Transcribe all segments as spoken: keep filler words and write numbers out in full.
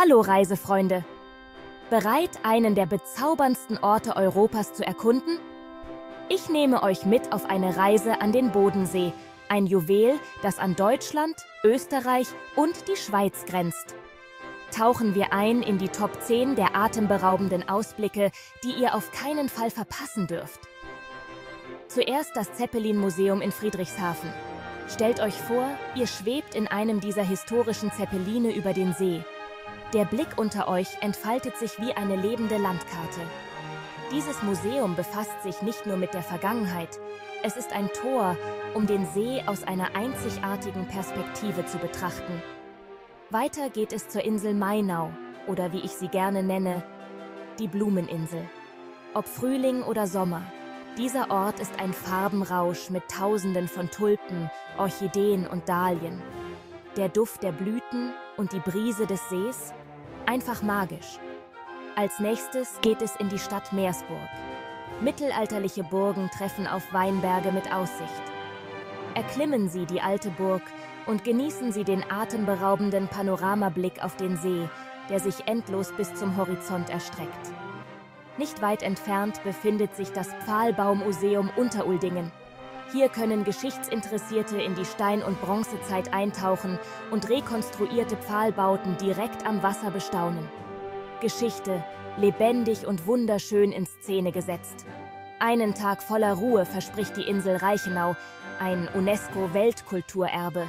Hallo Reisefreunde! Bereit, einen der bezauberndsten Orte Europas zu erkunden? Ich nehme euch mit auf eine Reise an den Bodensee, ein Juwel, das an Deutschland, Österreich und die Schweiz grenzt. Tauchen wir ein in die Top zehn der atemberaubenden Ausblicke, die ihr auf keinen Fall verpassen dürft. Zuerst das Zeppelin-Museum in Friedrichshafen. Stellt euch vor, ihr schwebt in einem dieser historischen Zeppeline über den See. Der Blick unter euch entfaltet sich wie eine lebende Landkarte. Dieses Museum befasst sich nicht nur mit der Vergangenheit. Es ist ein Tor, um den See aus einer einzigartigen Perspektive zu betrachten. Weiter geht es zur Insel Mainau, oder wie ich sie gerne nenne, die Blumeninsel. Ob Frühling oder Sommer, dieser Ort ist ein Farbenrausch mit Tausenden von Tulpen, Orchideen und Dahlien. Der Duft der Blüten und die Brise des Sees? Einfach magisch. Als nächstes geht es in die Stadt Meersburg. Mittelalterliche Burgen treffen auf Weinberge mit Aussicht. Erklimmen Sie die alte Burg und genießen Sie den atemberaubenden Panoramablick auf den See, der sich endlos bis zum Horizont erstreckt. Nicht weit entfernt befindet sich das Pfahlbaumuseum Unteruldingen. Hier können Geschichtsinteressierte in die Stein- und Bronzezeit eintauchen und rekonstruierte Pfahlbauten direkt am Wasser bestaunen. Geschichte, lebendig und wunderschön in Szene gesetzt. Einen Tag voller Ruhe verspricht die Insel Reichenau, ein UNESCO-Weltkulturerbe.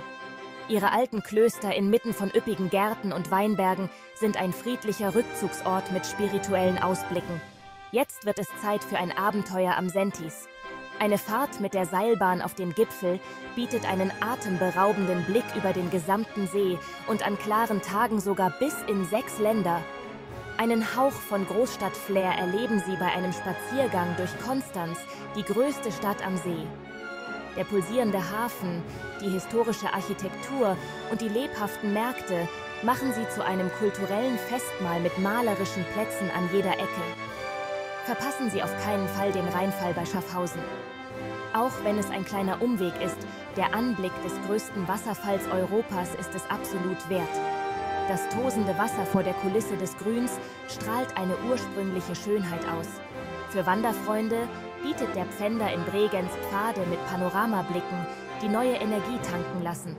Ihre alten Klöster inmitten von üppigen Gärten und Weinbergen sind ein friedlicher Rückzugsort mit spirituellen Ausblicken. Jetzt wird es Zeit für ein Abenteuer am Säntis. Eine Fahrt mit der Seilbahn auf den Gipfel bietet einen atemberaubenden Blick über den gesamten See und an klaren Tagen sogar bis in sechs Länder. Einen Hauch von Großstadt-Flair erleben Sie bei einem Spaziergang durch Konstanz, die größte Stadt am See. Der pulsierende Hafen, die historische Architektur und die lebhaften Märkte machen Sie zu einem kulturellen Festmahl mit malerischen Plätzen an jeder Ecke. Verpassen Sie auf keinen Fall den Rheinfall bei Schaffhausen. Auch wenn es ein kleiner Umweg ist, der Anblick des größten Wasserfalls Europas ist es absolut wert. Das tosende Wasser vor der Kulisse des Grüns strahlt eine ursprüngliche Schönheit aus. Für Wanderfreunde bietet der Pfänder in Bregenz Pfade mit Panoramablicken, die neue Energie tanken lassen.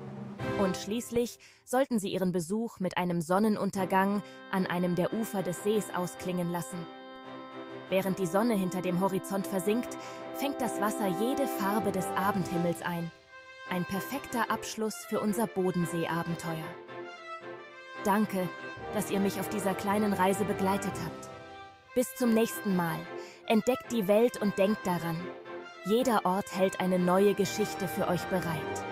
Und schließlich sollten Sie Ihren Besuch mit einem Sonnenuntergang an einem der Ufer des Sees ausklingen lassen. Während die Sonne hinter dem Horizont versinkt, fängt das Wasser jede Farbe des Abendhimmels ein. Ein perfekter Abschluss für unser Bodensee-Abenteuer. Danke, dass ihr mich auf dieser kleinen Reise begleitet habt. Bis zum nächsten Mal. Entdeckt die Welt und denkt daran. Jeder Ort hält eine neue Geschichte für euch bereit.